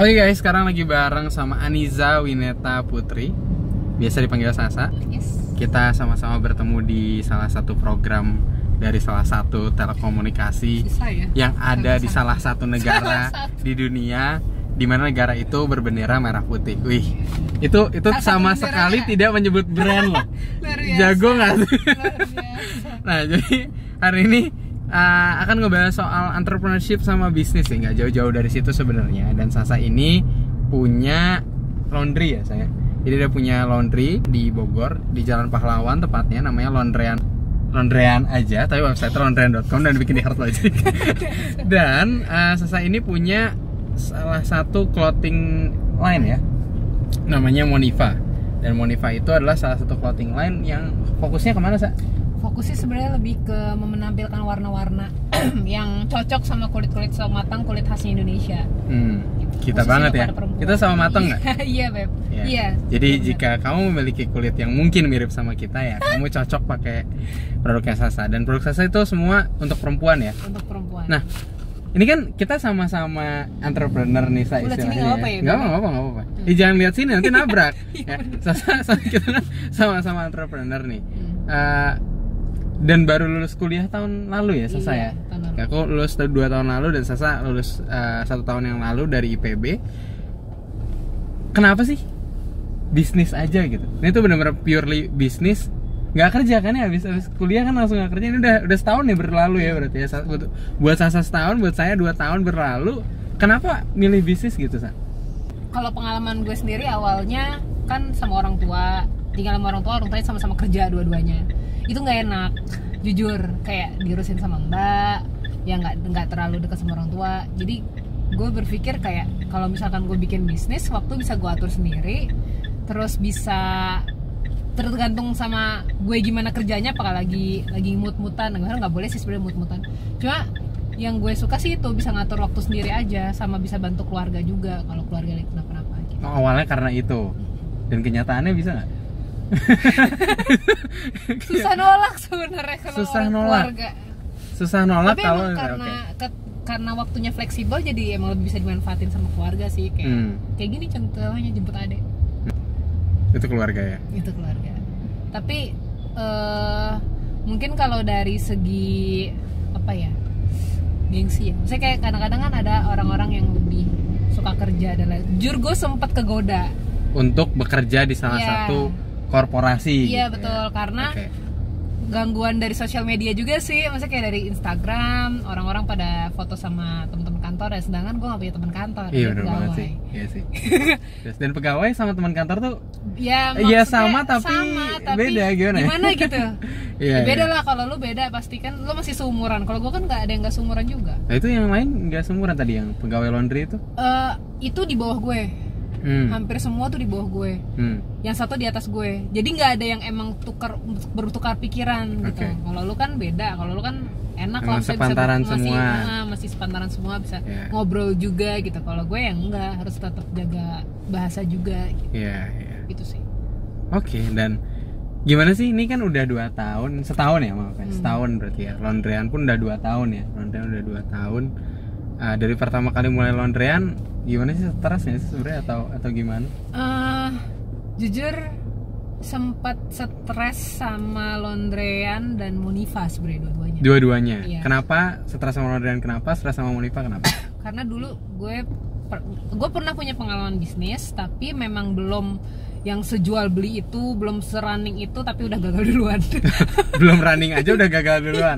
Oke guys, sekarang lagi bareng sama Aniza Wineta Putri, biasa dipanggil Sasa. Yes. Kita sama-sama bertemu di salah satu program dari salah satu telekomunikasi yang ada di salah satu negara di dunia, di mana negara itu berbendera merah putih. Wih, itu sama sekali tidak menyebut brand loh. Jago nggak sih? Nah, jadi hari ini akan ngebahas soal entrepreneurship sama bisnis sih, nggak jauh-jauh dari situ sebenarnya. Dan Sasa ini punya laundry ya saya. Jadi dia punya laundry di Bogor, di Jalan Pahlawan tepatnya, namanya Laundryan aja, tapi website laundryan.com dan bikin di Heartlogic. Dan Sasa ini punya salah satu clothing line ya, namanya Monifa. Dan Monifa itu adalah salah satu clothing line yang fokusnya kemana Sa? Fokusnya sebenarnya lebih ke menampilkan warna-warna yang cocok sama kulit-kulit sawo matang, kulit khasnya Indonesia. Kita banget ya. Kita sawo matang nggak? Iya beb. Iya. Yeah. Jadi jika kamu memiliki kulit yang mungkin mirip sama kita ya, kamu cocok pakai produknya Sasa. Dan produk Sasa itu semua untuk perempuan ya. Untuk perempuan. Nah, ini kan kita sama-sama entrepreneur nih Sa, istilahnya. Nggak apa-apa. Jangan lihat sini nanti nabrak. Ya. Sasa kita sama-sama entrepreneur nih. Dan baru lulus kuliah tahun lalu ya Sasa ya? Iya, aku lulus 2 tahun lalu dan Sasa lulus 1 tahun yang lalu dari IPB. Kenapa sih bisnis aja gitu? Ini tuh benar-benar purely bisnis. Gak kerja kan ya, habis kuliah kan langsung gak kerja. Ini udah setahun ya berlalu ya berarti ya. Buat Sasa setahun, buat saya 2 tahun berlalu. Kenapa milih bisnis gitu Sa? Kalau pengalaman gue sendiri awalnya kan sama orang tua, tinggal sama orang tuanya sama-sama kerja dua-duanya. Itu nggak enak, jujur, kayak diurusin sama mbak, ya nggak terlalu dekat sama orang tua. Jadi gue berpikir kayak kalau misalkan gue bikin bisnis, waktu bisa gue atur sendiri, terus bisa tergantung sama gue gimana kerjanya, apakah lagi mut-mutan, nggak boleh sih sebenarnya mut-mutan. Cuma yang gue suka sih itu bisa ngatur waktu sendiri aja, sama bisa bantu keluarga juga kalau keluarga kenapa-napa. Gitu. Oh, awalnya karena itu, dan kenyataannya bisa nggak? Susah nolak sebenarnya kalau susah nolak tapi kalau karena waktunya fleksibel, jadi emang lebih bisa dimanfaatin sama keluarga sih, kayak kayak gini contohnya jemput adek. Itu keluarga tapi mungkin kalau dari segi apa ya, gengsi ya, maksudnya kayak kadang-kadang kan ada orang-orang yang lebih suka kerja dan lain. Jujur gue sempat kegoda untuk bekerja di salah satu korporasi. Iya gitu, betul ya. Karena gangguan dari sosial media juga sih, maksudnya kayak dari Instagram, orang-orang pada foto sama teman-teman kantor ya, sedangkan gue gak punya teman kantor. Iya bener banget sih. Iya sih. Dan pegawai sama teman kantor tuh ya sama tapi beda gimana gitu. Ya, beda lah, kalau lu beda pasti kan lu masih seumuran. Kalau gue kan nggak ada yang nggak seumuran juga. Nah, itu yang lain nggak seumuran tadi yang pegawai laundry itu di bawah gue. Hampir semua tuh di bawah gue. Yang satu di atas gue. Jadi nggak ada yang emang bertukar pikiran gitu. Kalau lu kan beda, kalau lu kan enak lah, sepantaran semua. Masih sepantaran semua, bisa ngobrol juga gitu. Kalau gue yang enggak, harus tetap jaga bahasa juga gitu. Gitu sih. Oke, dan gimana sih, ini kan udah 2 tahun, setahun ya maaf. Setahun berarti ya. Laundryan pun udah 2 tahun ya. Laundryan udah 2 tahun. Dari pertama kali mulai laundryan, gimana sih stresnya sebenarnya atau gimana? Jujur sempat stres sama laundryan dan Monifa sebenarnya dua-duanya. Iya. Kenapa stres sama laundryan? Kenapa stres sama Monifa? Kenapa? Karena dulu gue pernah punya pengalaman bisnis, tapi memang belum yang sejual beli itu, belum serunning itu, tapi udah gagal duluan. Belum running aja udah gagal duluan.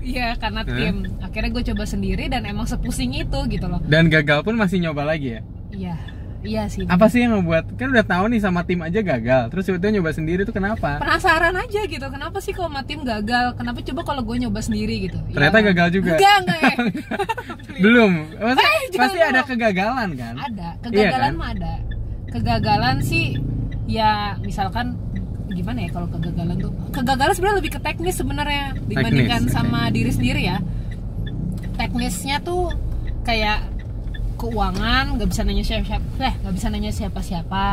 Iya, karena tim. Akhirnya gue coba sendiri dan emang sepusing itu gitu loh. Dan gagal pun masih nyoba lagi ya? Iya sih. Apa sih yang membuat, kan udah tahu nih sama tim aja gagal, terus itu nyoba sendiri tuh kenapa? Penasaran aja gitu, kenapa sih kalau sama tim gagal, kenapa coba kalau gue nyoba sendiri gitu? Ternyata gagal juga? Enggak ya. Belum, pasti ada kegagalan kan? Ada, kegagalan mah ada. Kegagalan sih ya, misalkan gimana ya, kalau kegagalan sebenarnya lebih ke teknis sebenarnya dibandingkan sama diri sendiri ya. Teknisnya tuh kayak keuangan, nggak bisa nanya siapa-siapa,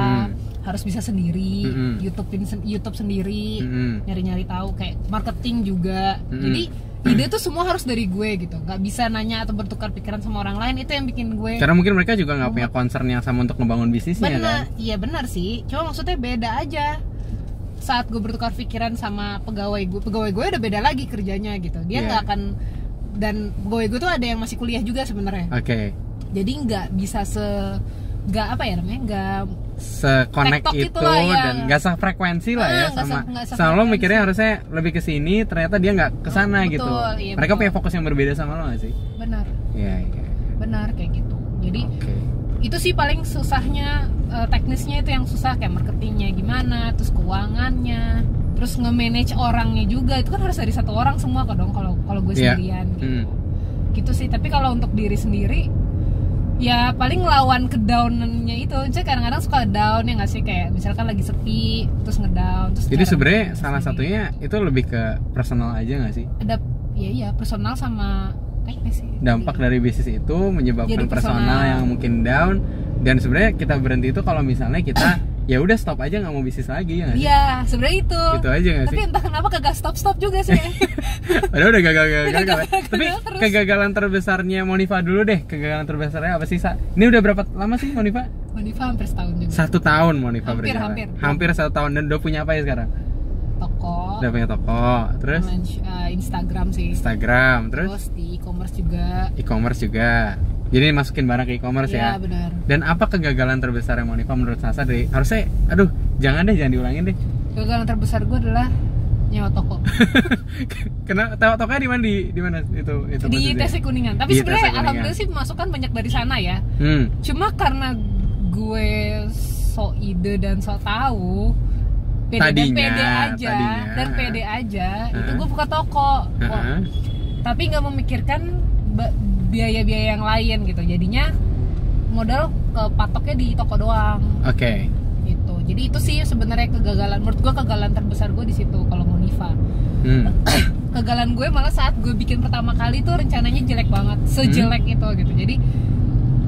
harus bisa sendiri, YouTube sendiri, nyari-nyari tahu, kayak marketing juga. Jadi ide tuh semua harus dari gue gitu, nggak bisa nanya atau bertukar pikiran sama orang lain. Itu yang bikin gue, karena mungkin mereka juga nggak punya concern yang sama untuk ngebangun bisnisnya. Bener, iya kan? Benar sih, cuma maksudnya beda aja. Saat gue bertukar pikiran sama pegawai gue udah beda lagi kerjanya gitu. Dia nggak akan, dan pegawai gue tuh ada yang masih kuliah juga sebenarnya. Oke. Jadi nggak bisa nggak se-connect itu lah, ya. Dan nggak sefrekuensi lah ya sama. Sama lo mikirnya harusnya lebih ke sini, ternyata dia nggak ke sana gitu. Iya, mereka punya fokus yang berbeda sama lo nggak sih? Benar. Iya. Benar kayak gitu. Jadi itu sih paling susahnya, teknisnya itu yang susah, kayak marketingnya gimana, terus keuangannya, terus nge-manage orangnya juga. Itu kan harus dari satu orang semua dong, kalau gue sendirian gitu. Gitu sih, tapi kalau untuk diri sendiri ya paling lawan ke down-nya itu. Jadi kadang-kadang suka down, ya nggak sih, kayak misalkan lagi sepi terus ngedown. Terus jadi sebenarnya salah satunya itu lebih ke personal aja nggak sih? Ada ya personal sama kayaknya sih. Dampak dari bisnis itu menyebabkan personal yang mungkin down, dan sebenarnya kita berhenti itu kalau misalnya kita ya udah stop aja, nggak mau bisnis lagi, ya nggak sih? Iya, sebenarnya itu. Gitu aja nggak sih? Tapi entah kenapa kagak stop juga sih. Padahal udah gagal. Tapi kegagalan terbesarnya Monifa dulu deh. Kegagalan terbesarnya apa sih, Sa? Ini udah berapa lama sih Monifa? Monifa hampir setahun juga. 1 tahun Monifa berjalan. Hampir 1 tahun. Dan udah punya apa ya sekarang? Toko. Udah punya toko. Terus? Instagram sih. Instagram. Terus di e-commerce juga. Jadi masukin barang ke e-commerce ya. Iya, benar. Dan apa kegagalan terbesar yang Monifa menurut Sasa dari harusnya, aduh, jangan diulangin deh. Kegagalan terbesar gue adalah nyewa toko. Kenapa? Tokonya di mana? Di mana itu? Di TC Kuningan. Tapi sebenarnya alhamdulillah sih masukan banyak dari sana ya. Cuma karena gue so ide dan so tahu, pede aja. Itu gue buka toko. Tapi nggak memikirkan biaya-biaya yang lain gitu, jadinya modal ke patoknya di toko doang. Gitu. Jadi itu sih sebenarnya kegagalan, menurut gue kegagalan terbesar gue di situ kalau Monifa. Kegagalan gue malah saat gue bikin pertama kali tuh rencananya jelek banget, sejelek itu gitu. Jadi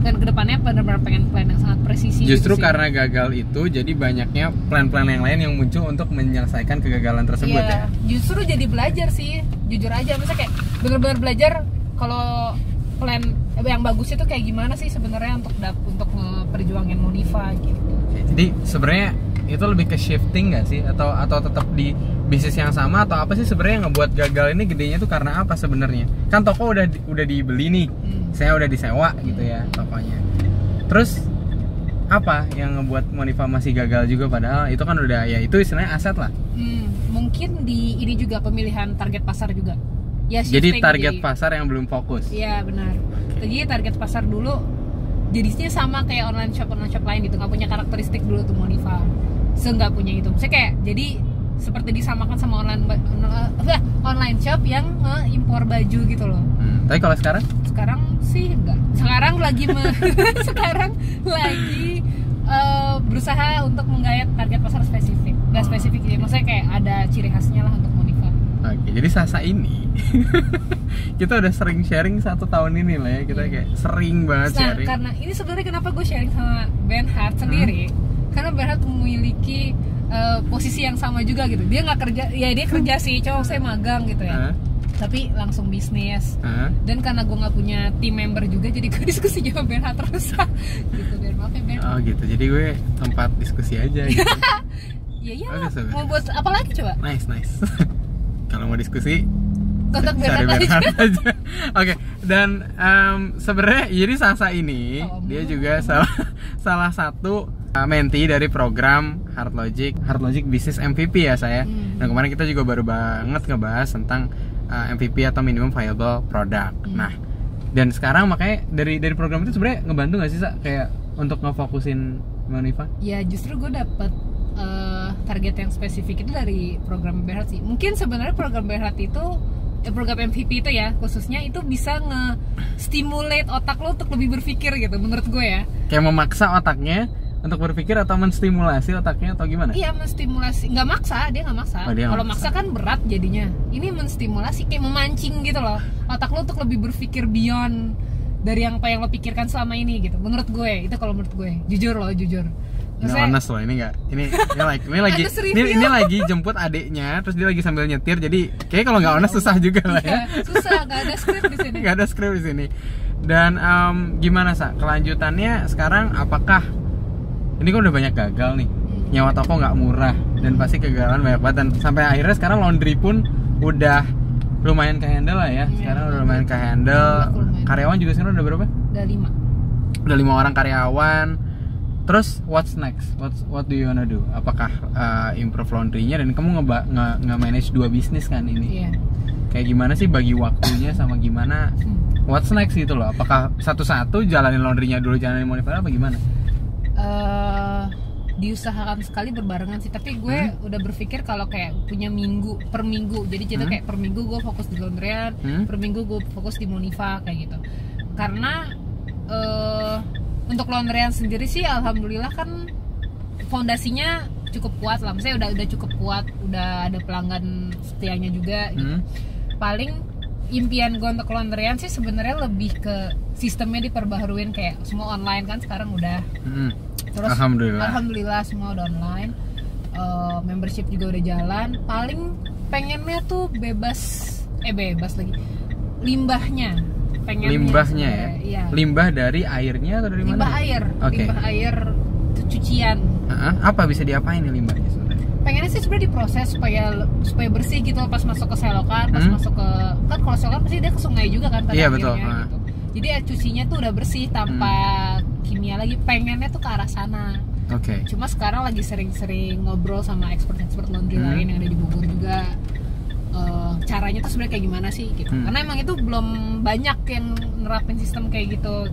kan kedepannya benar-benar pengen plan yang sangat presisi. Justru gitu karena gagal itu, jadi banyaknya plan-plan yang lain yang muncul untuk menyelesaikan kegagalan tersebut ya. Justru jadi belajar sih, jujur aja, misalnya kayak benar-benar belajar kalau plan yang bagus itu kayak gimana sih sebenarnya untuk perjuangin Monifa gitu. Jadi sebenarnya itu lebih ke shifting nggak sih, atau tetap di bisnis yang sama, atau apa sih sebenarnya yang ngebuat gagal ini? Gedenya tuh karena apa sebenarnya? Kan toko udah dibeli nih, saya udah disewa gitu ya tokonya. Terus apa yang ngebuat Monifa masih gagal juga, padahal itu kan udah, ya itu istilahnya aset lah. Mungkin di ini juga pemilihan target pasar juga. Ya, jadi target pasar yang belum fokus. Iya, benar. Jadi target pasar dulu jadinya sama kayak online shop lain gitu, nggak punya karakteristik dulu tuh Monifa. Nggak punya itu. Misalnya kayak jadi seperti disamakan sama online shop yang nge-impor baju gitu loh. Tapi kalau sekarang? Sekarang sih enggak. Sekarang lagi berusaha untuk menggayat target pasar spesifik. Nggak spesifik ya, maksudnya kayak ada ciri khasnya lah untuk Monifa. Oke, jadi Sasa ini kita udah sering sharing 1 tahun ini lah ya, kita kayak sering banget sharing. Karena ini sebenarnya kenapa gue sharing sama Bernhard sendiri, karena Bernhard memiliki posisi yang sama juga gitu. Dia nggak kerja, ya dia kerja sih, cowok saya magang gitu ya. Tapi langsung bisnis. Dan karena gue nggak punya team member juga, jadi gue diskusi sama Bernhard terus gitu. Maaf ya Bernhard. Oh gitu, jadi gue tempat diskusi aja gitu. Iya, mau buat apa lagi coba? Nice. Kalau mau diskusi, cari Bernhard aja. Oke. Dan sebenarnya jadi Sasa ini dia juga salah satu menti dari program Hard Logic Business MVP ya saya. Nah kemarin kita juga baru banget ngebahas tentang MVP atau Minimum Viable Product. Nah dan sekarang makanya dari program itu sebenarnya ngebantu nggak sih Sa kayak untuk ngefokusin Monifa? Ya justru gue dapet target yang spesifik itu dari program Berhat sih. Mungkin sebenarnya program Berhat itu, program MVP itu ya khususnya, itu bisa nge-stimulate otak lo untuk lebih berpikir gitu menurut gue ya. Kayak memaksa otaknya untuk berpikir atau menstimulasi otaknya atau gimana? Iya, menstimulasi. Nggak maksa, dia nggak maksa. Kalau maksa kan berat jadinya. Ini menstimulasi, kayak memancing gitu loh otak lo untuk lebih berpikir beyond dari yang lo pikirkan selama ini gitu. Menurut gue, itu kalau menurut gue. Jujur loh, jujur. Honest loh, ini enggak. Ini lagi jemput adiknya, terus dia lagi sambil nyetir. Jadi kayaknya kalau nggak honest susah juga lah ya. Susah, nggak ada skrip di sini. Nggak ada skrip di sini. Dan gimana Sa? Kelanjutannya sekarang apakah ini kan udah banyak gagal nih. Nyawa toko nggak murah dan pasti kegagalan banyak banget. Dan sampai akhirnya sekarang laundry pun udah lumayan ke-handle lah ya. Sekarang udah lumayan ke-handle. Karyawan juga sekarang udah berapa? Udah 5. Udah 5 orang karyawan. Terus what's next? What do you wanna do? Apakah improve laundry-nya? Dan kamu nge-manage 2 bisnis kan ini. Iya. Kayak gimana sih bagi waktunya sama gimana what's next gitu loh. Apakah satu-satu jalanin laundry-nya dulu, jalanin monitor apa gimana? Diusahakan sekali berbarengan sih, tapi gue udah berpikir kalau kayak punya per minggu, jadi kayak per minggu gue fokus di laundryan, per minggu gue fokus di Monifa kayak gitu. Karena untuk laundryan sendiri sih alhamdulillah kan fondasinya cukup kuat lah, maksudnya udah cukup kuat, udah ada pelanggan setianya juga gitu. Paling impian gue untuk laundryan sih sebenarnya lebih ke sistemnya diperbaharuin, kayak semua online kan sekarang udah. Terus alhamdulillah semua udah online, membership juga udah jalan. Paling pengennya tuh bebas lagi limbahnya, ya limbah dari airnya atau dari mana? Limbah air, limbah air cucian. Apa bisa diapain nih limbahnya sebenarnya? Pengennya sih sebenarnya diproses supaya bersih gitu pas masuk ke selokan, pas masuk ke kan kalau selokan pasti dia ke sungai juga kan pada akhirnya. Gitu. Jadi cucinya tuh udah bersih tanpa kimia lagi. Pengennya tuh ke arah sana. Cuma sekarang lagi sering-sering ngobrol sama expert laundry lain yang ada di Bogor juga. Caranya tuh sebenarnya kayak gimana sih gitu. Karena emang itu belum banyak yang nerapin sistem kayak gitu.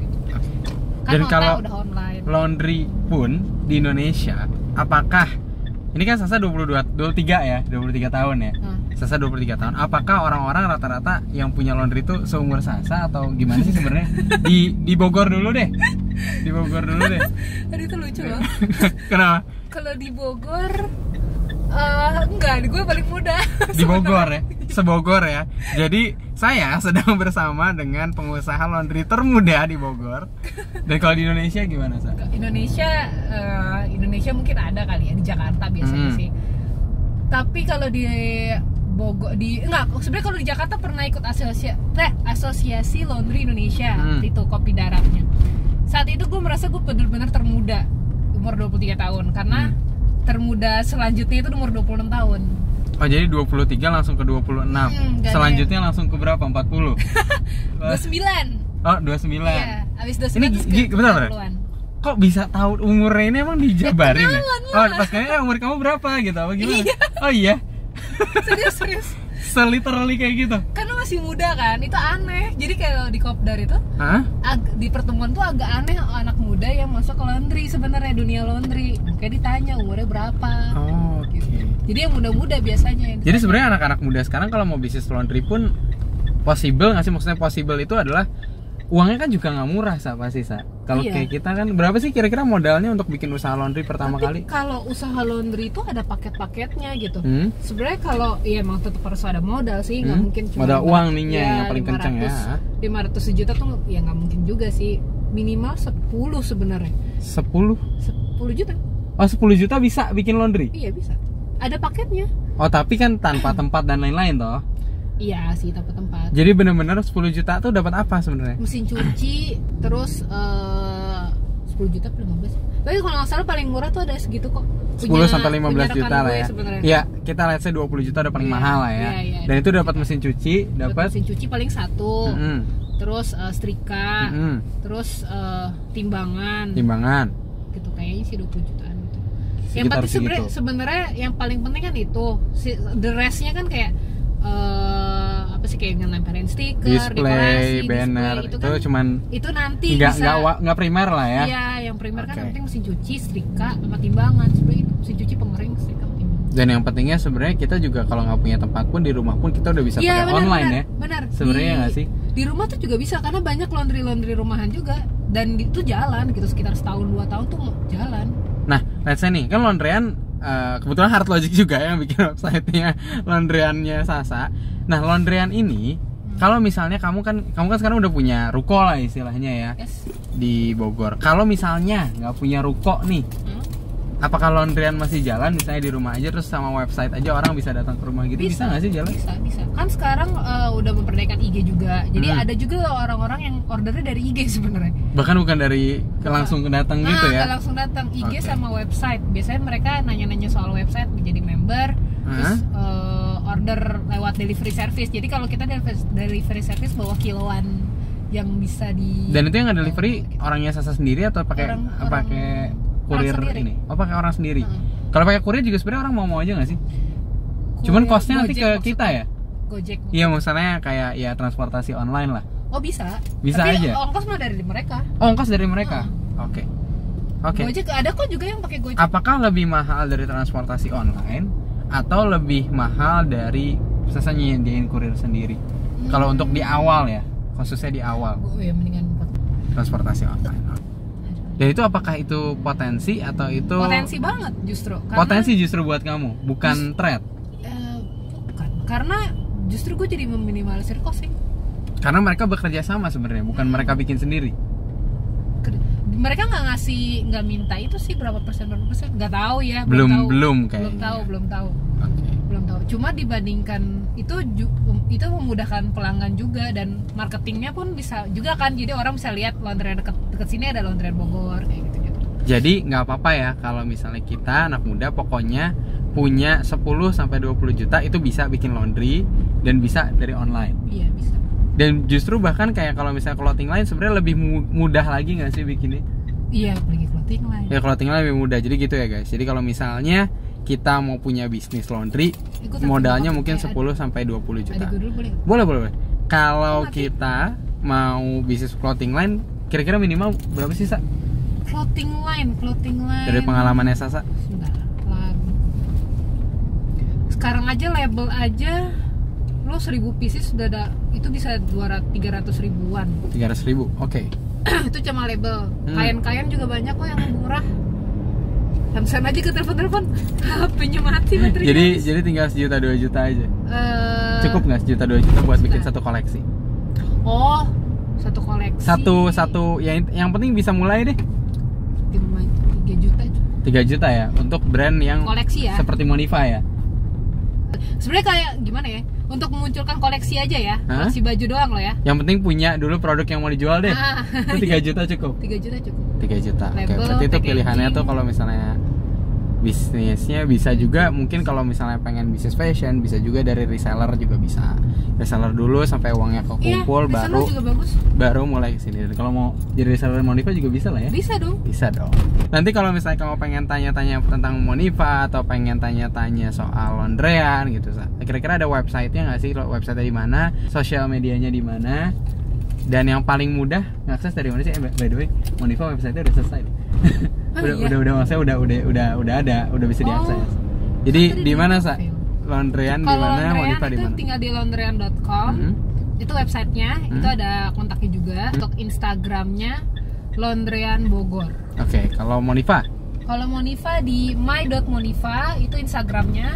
Kan dan kalau udah online laundry pun di Indonesia, apakah ini kan Sasa 23 tahun ya. Sasa 23 tahun. Apakah orang-orang rata-rata yang punya laundry itu seumur Sasa atau gimana sih sebenarnya? Di Bogor dulu deh. Tadi itu lucu loh. Kenapa? Kalau di Bogor enggak, gue paling muda. Di Bogor ya. Se-Bogor ya. Jadi saya sedang bersama dengan pengusaha laundry termuda di Bogor. Dan kalau di Indonesia gimana, Sa? Indonesia mungkin ada kali ya, di Jakarta biasanya sih. Tapi kalau di Bogor sebenarnya kalau di Jakarta pernah ikut asosiasi laundry Indonesia itu kopi daratnya. Saat itu gue merasa gue benar-benar termuda umur 23 tahun karena termuda selanjutnya itu umur 26 tahun. Oh, jadi 23 langsung ke 26. Selanjutnya langsung ke berapa? 40. 29. Oh, 29. Iya, habis 29 ini benar. Kok bisa tahu umurnya ini emang dijabarin ya? Pas kayaknya umur kamu berapa gitu apa gimana? Oh iya. Serius literally kayak gitu. Karena masih muda kan, itu aneh. Jadi kalau di Kopdar itu di pertemuan tuh agak aneh anak muda yang masuk ke laundry sebenarnya dunia laundry. Kayak ditanya umurnya berapa. Gitu. Jadi yang muda-muda biasanya. Jadi sebenarnya anak-anak muda sekarang kalau mau bisnis laundry pun possible nggak sih? Maksudnya possible itu adalah uangnya kan juga nggak murah pasti. Kalau kayak kita kan berapa sih kira-kira modalnya untuk bikin usaha laundry pertama kali? Kalau usaha laundry itu ada paket-paketnya gitu. Sebenarnya kalau ya emang tetap harus ada modal sih, nggak mungkin cuma modal uang nih yang paling kencang ya. 500 juta tuh ya nggak mungkin juga sih. Minimal 10 sebenarnya. 10 juta. Oh, 10 juta bisa bikin laundry? Iya, bisa. Ada paketnya. Oh, tapi kan tanpa tempat dan lain-lain toh. Iya sih, tempat-tempat. Jadi benar-benar 10 juta tuh dapat apa sebenarnya? Mesin cuci, terus 10 juta atau 15. Tapi kalau nggak salah paling murah tuh ada segitu kok. 10 sampai 15 juta lah ya. Iya, kita lihat saya 20 juta udah paling mahal lah ya. Dan itu dapat mesin cuci, paling 1. Terus setrika, terus timbangan. Gitu kayaknya sih 20 jutaan gitu. Yang penting sebenarnya yang paling penting kan itu. The rest-nya kan kayak apa sih kayak ngelempelin stiker, dekorasi, banner itu kan, cuman itu nanti nggak primer lah ya. Iya, yang primer kan penting mesin cuci, setrika, sama timbangan. Sebenarnya itu mesin cuci, pengering, setrika, timbangan. Dan yang pentingnya sebenarnya kita juga kalau nggak punya tempat pun di rumah pun kita udah bisa pakai online ya. Benar. Sebenarnya nggak sih? Di rumah tuh juga bisa karena banyak laundry rumahan juga dan itu jalan gitu sekitar setahun 2 tahun tuh jalan. Nah, let's say nih kan laundryan kebetulan Hard Logic juga yang bikin websitenya laundryannya Sasa. Nah, laundryan ini kalau misalnya kamu kan sekarang udah punya ruko lah istilahnya ya di Bogor. Kalau misalnya nggak punya ruko nih, Apakah laundryan masih jalan, misalnya di rumah aja terus sama website aja orang bisa datang ke rumah gitu, bisa nggak sih jalan? Bisa, bisa. Kan sekarang udah memperdayakan IG juga, jadi ada juga orang-orang yang ordernya dari IG sebenarnya. Bahkan bukan dari langsung datang gitu ya? Langsung datang IG sama website. Biasanya mereka nanya-nanya soal website, menjadi member, terus order lewat delivery service. Jadi kalau kita delivery service bawa kiloan yang bisa di. Dan itu yang nggak delivery orangnya Sasa sendiri atau pakai kurir ini? Oh, pakai orang sendiri. Kalau pakai kurir juga sebenarnya orang mau aja nggak sih? Kurir, cuman costnya nanti ke kita ya? Gojek. Iya, misalnya kayak ya transportasi online lah. Oh, bisa. Bisa. Tapi aja. Ongkos mah dari mereka. Oh, ongkos dari mereka. Oke. Oke. Gojek ada kok juga yang pakai Gojek. Apakah lebih mahal dari transportasi online atau lebih mahal dari Sasa nyediain kurir sendiri? Kalau untuk di awal ya, khususnya di awal. Oh ya, mendingan transportasi online. Dan itu apakah itu potensi atau itu potensi banget justru? Potensi justru buat kamu, bukan threat. Bukan, karena justru gue jadi meminimalisir cost sih. Karena mereka bekerja sama sebenarnya, bukan mereka bikin sendiri. Mereka nggak ngasih, nggak minta itu sih berapa persen, nggak tahu ya. Belum tahu. Okay. Belum tahu. Cuma dibandingkan itu memudahkan pelanggan juga, dan marketingnya pun bisa juga kan, jadi orang bisa lihat laundryan deket sini ada laundryan Bogor kayak gitu. Jadi nggak apa-apa ya kalau misalnya kita anak muda pokoknya punya 10 sampai 20 juta itu bisa bikin laundry dan bisa dari online. Iya, bisa. Dan justru bahkan kayak kalau misalnya clothing line sebenarnya lebih mudah lagi nggak sih bikinnya? Iya, pergi clothing line. Ya, clothing line lebih mudah. Jadi gitu ya guys. Jadi kalau misalnya kita mau punya bisnis laundry, modalnya mungkin 10 sampai 20 juta. Boleh. Kalau kita mau bisnis clothing line, kira-kira minimal berapa sih, Sa? Clothing line. Dari pengalamannya Sasa. Sebentar. Sekarang aja label aja lo 1000 pieces sudah ada, itu bisa 300 ribuan. 300 ribu, oke. Itu cuma label. Kain-kain juga banyak kok yang murah. Langsung aja ke telepon-telepon, HP-nya mati baterainya. Jadi tinggal 1 juta 2 juta aja. Cukup nggak 1 juta 2 juta buat bikin satu koleksi? Oh, satu koleksi. Satu ya, yang penting bisa mulai deh. 3 juta. 3 juta ya untuk brand yang koleksi ya. Seperti Monify ya. Sebenarnya kayak gimana ya? Untuk memunculkan koleksi aja ya, koleksi baju doang loh ya. Yang penting punya dulu produk yang mau dijual deh. Itu 3 juta cukup. 3 juta. Oke, berarti itu pilihannya tuh kalau misalnya bisnisnya bisa juga mungkin kalau misalnya pengen bisnis fashion bisa juga dari reseller juga bisa. Reseller dulu sampai uangnya kekumpul baru mulai kesini. Kalau mau jadi reseller Monify juga bisa lah ya. Bisa dong. Nanti kalau misalnya kamu pengen tanya-tanya tentang Monify atau pengen tanya-tanya soal laundryan gitu, kira-kira ada websitenya nggak sih? Websitenya di mana? Sosial medianya di mana? Dan yang paling mudah ngakses dari mana sih? By the way, Monify websitenya udah selesai. Udah bisa diakses. Jadi di mana, Sa? Laundryan di mana? Monify di mana? Tinggal di laundryan.com. Itu websitenya, itu ada kontaknya juga. Untuk Instagramnya Laundryan Bogor. Oke, kalau Monify? Kalau Monify di my.monify, itu Instagramnya.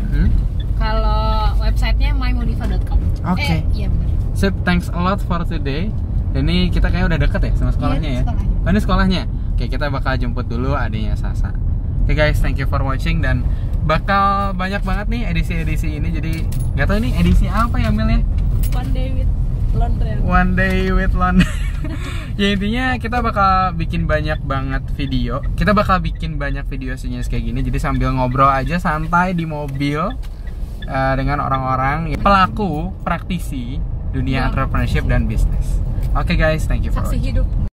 Kalau websitenya mymonify.com. Oke. Iya benar. So, thanks a lot for today. Ini kita kayaknya udah deket ya sama sekolahnya ya. Ini sekolahnya. Oke, kita bakal jemput dulu adiknya Sasa. Oke guys, thank you for watching, dan bakal banyak banget nih edisi-edisi ini. Jadi nggak tahu ini edisi apa ya, Mil ya? One day with Laundryan. Ya intinya kita bakal bikin banyak banget video. Sejenis kayak gini. Jadi sambil ngobrol aja santai di mobil dengan orang-orang pelaku praktisi dunia entrepreneurship dan bisnis. Oke guys, thank you for watching.